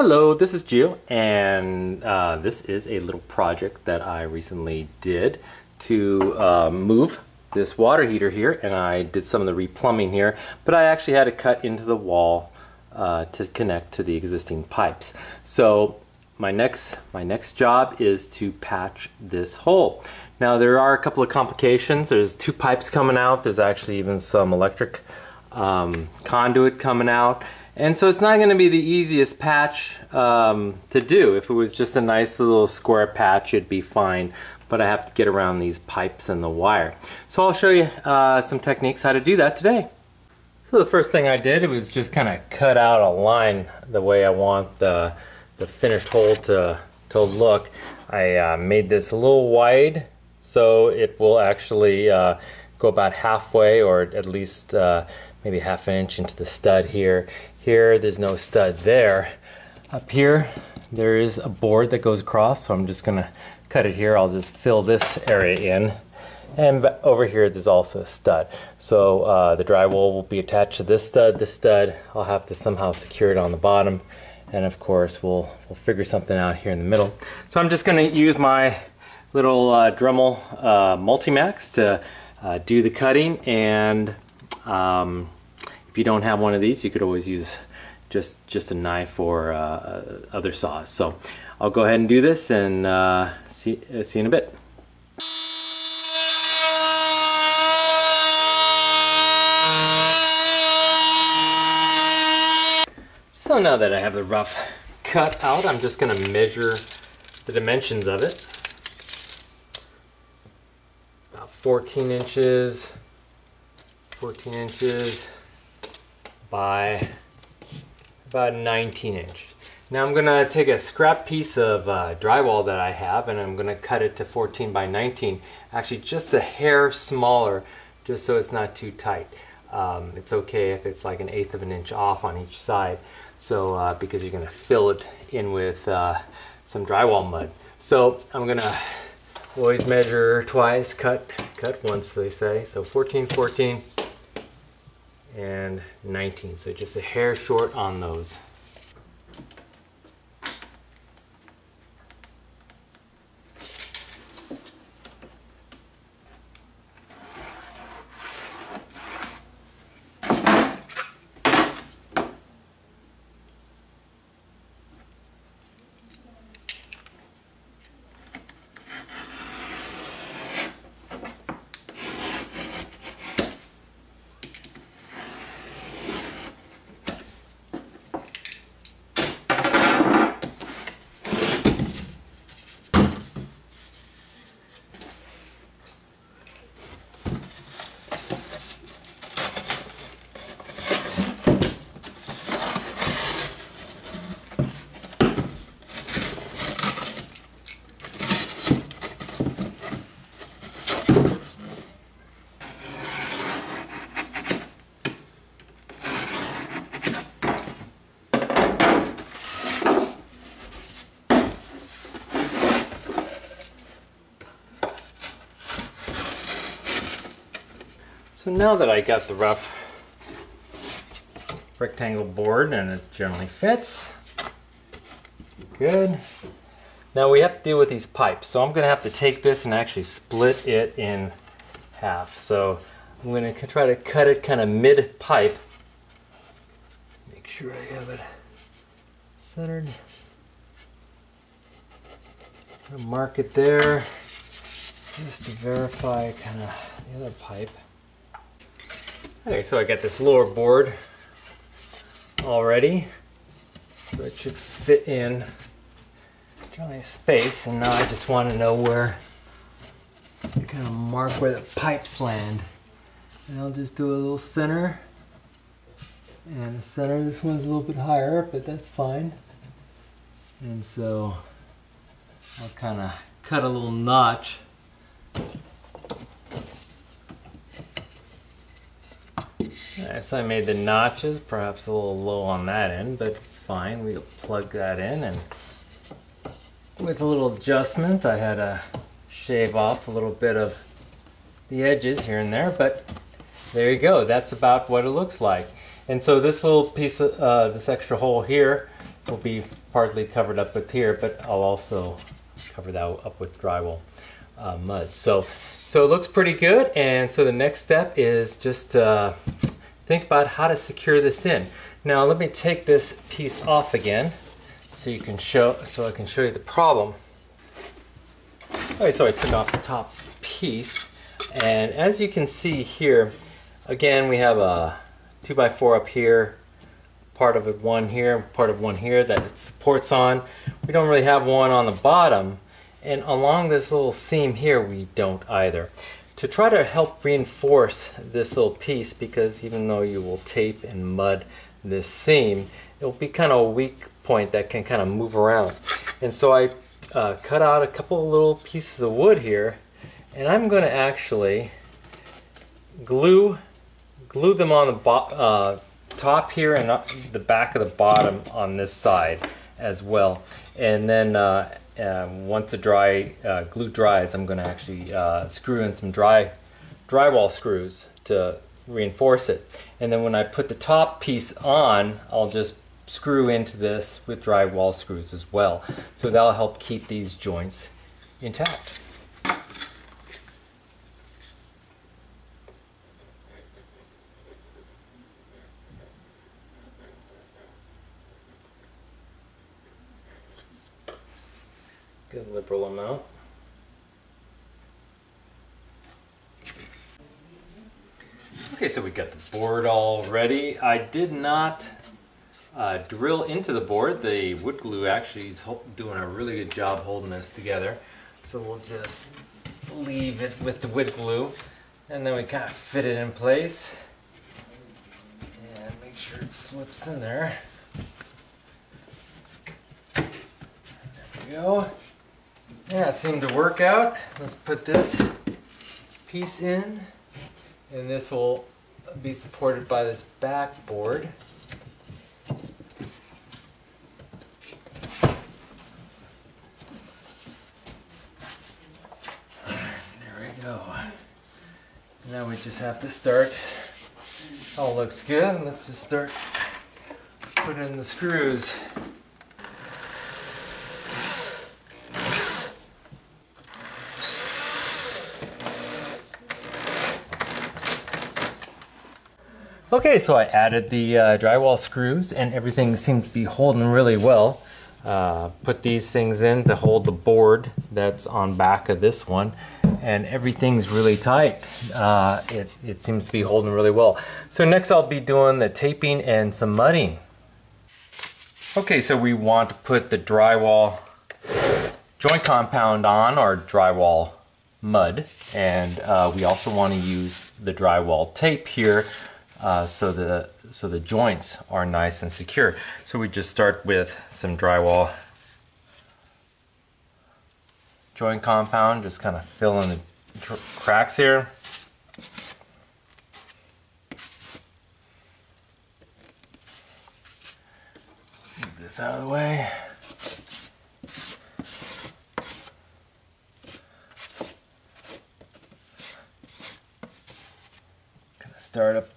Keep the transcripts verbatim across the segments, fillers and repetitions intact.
Hello, this is Gio, and uh, this is a little project that I recently did to uh, move this water heater here, and I did some of the replumbing here, but I actually had to cut into the wall uh, to connect to the existing pipes. So my next my next job is to patch this hole. Now there are a couple of complications. There's two pipes coming out. There's actually even some electric um, conduit coming out. And so it's not going to be the easiest patch um, to do. If it was just a nice little square patch, it'd be fine, but I have to get around these pipes and the wire. So I'll show you uh, some techniques how to do that today. So the first thing I did was just kind of cut out a line the way I want the, the finished hole to, to look. I uh, made this a little wide so it will actually uh, go about halfway, or at least uh, maybe half an inch into the stud here. Here, there's no stud there. Up here, there is a board that goes across, so I'm just gonna cut it here. I'll just fill this area in. And over here, there's also a stud. So uh, the drywall will be attached to this stud, this stud. I'll have to somehow secure it on the bottom. And of course, we'll, we'll figure something out here in the middle. So I'm just gonna use my little uh, Dremel uh, Multimax to uh, do the cutting, and um, if you don't have one of these, you could always use just just a knife or uh, other saws. So I'll go ahead and do this, and uh, see, uh, see you in a bit. So now that I have the rough cut out, I'm just going to measure the dimensions of it. It's about fourteen inches, fourteen inches. By about nineteen inch. Now I'm gonna take a scrap piece of uh, drywall that I have, and I'm gonna cut it to fourteen by nineteen. Actually just a hair smaller, just so it's not too tight. Um, it's okay if it's like an eighth of an inch off on each side, so uh, because you're gonna fill it in with uh, some drywall mud. So I'm gonna always measure twice, cut, cut once they say. So fourteen, fourteen. And nineteen, so just a hair short on those. So now that I got the rough rectangle board, and it generally fits, good. Now we have to deal with these pipes. So I'm gonna have to take this and actually split it in half. So I'm gonna try to cut it kind of mid-pipe. Make sure I have it centered. Mark it there, just to verify kind of the other pipe. Okay, so I got this lower board already, so it should fit in generally a space, and now I just want to know where to kind of mark where the pipes land. And I'll just do a little center, and the center, this one's a little bit higher, but that's fine. And so I'll kind of cut a little notch. Yes, I made the notches, perhaps a little low on that end, but it's fine. We'll plug that in, and with a little adjustment, I had to shave off a little bit of the edges here and there, but there you go. That's about what it looks like. And so this little piece, of, uh, this extra hole here will be partly covered up with here, but I'll also cover that up with drywall uh, mud. So, so it looks pretty good. And so the next step is just uh, think about how to secure this in. Now let me take this piece off again so you can show, so I can show you the problem. All right, so I took off the top piece. And as you can see here, again, we have a two by four up here, part of it one here, part of one here that it supports on. We don't really have one on the bottom, and along this little seam here we don't either. To try to help reinforce this little piece, because even though you will tape and mud this seam, it'll be kind of a weak point that can kind of move around. And so I uh, cut out a couple of little pieces of wood here, and I'm going to actually glue glue them on the uh, top here and up the back of the bottom on this side as well. And then uh, uh, once the dry uh, glue dries, I'm going to actually uh, screw in some dry drywall screws to reinforce it. And then when I put the top piece on, I'll just screw into this with drywall screws as well. So that'll help keep these joints intact. Good liberal amount. Okay, so we got the board all ready. I did not uh, drill into the board. The wood glue actually is doing a really good job holding this together. So we'll just leave it with the wood glue, and then we kind of fit it in place and make sure it slips in there. There we go. Yeah, it seemed to work out. Let's put this piece in, and this will be supported by this backboard. There we go. Now we just have to start. All looks good. Let's just start putting in the screws. Okay, so I added the uh, drywall screws, and everything seems to be holding really well. Uh, put these things in to hold the board that's on back of this one, and everything's really tight. Uh, it, it seems to be holding really well. So next I'll be doing the taping and some mudding. Okay, so we want to put the drywall joint compound on, or drywall mud, and uh, we also want to use the drywall tape here. Uh, so the so the joints are nice and secure. So we just start with some drywall joint compound, just kind of fill in the cracks here. Move this out of the way. Kind of start up.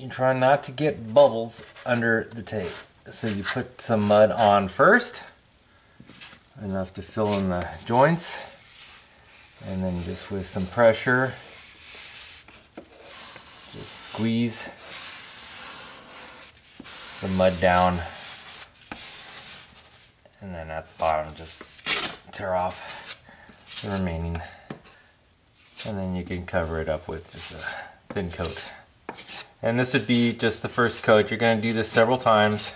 You try not to get bubbles under the tape. So you put some mud on first, enough to fill in the joints, and then just with some pressure, just squeeze the mud down, and then at the bottom just tear off the remaining, and then you can cover it up with just a thin coat. And this would be just the first coat. You're going to do this several times.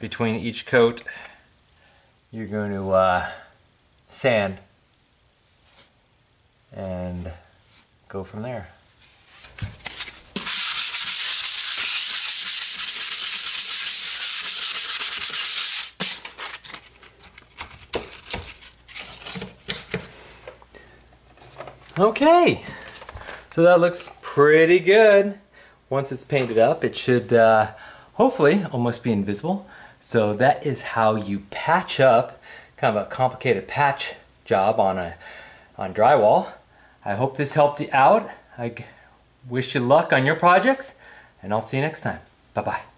Between each coat, you're going to uh, sand and go from there. Okay, so that looks pretty good. Once it's painted up, it should uh, hopefully almost be invisible. So that is how you patch up, kind of a complicated patch job on a on drywall. I hope this helped you out. I wish you luck on your projects, and I'll see you next time. Bye-bye.